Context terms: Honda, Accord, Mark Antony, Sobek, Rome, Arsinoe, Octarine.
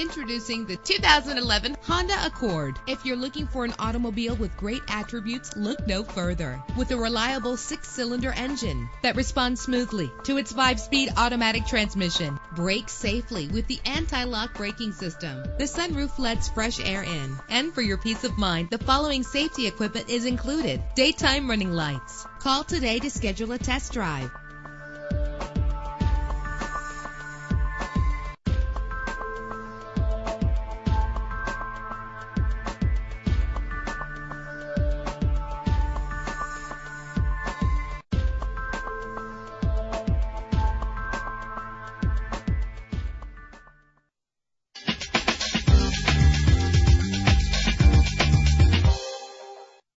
Introducing the 2011 Honda Accord. If you're looking for an automobile with great attributes, look no further. With a reliable 6-cylinder engine that responds smoothly to its 5-speed automatic transmission, brake safely with the anti-lock braking system. The sunroof lets fresh air in. And for your peace of mind, the following safety equipment is included: daytime running lights. Call today to schedule a test drive.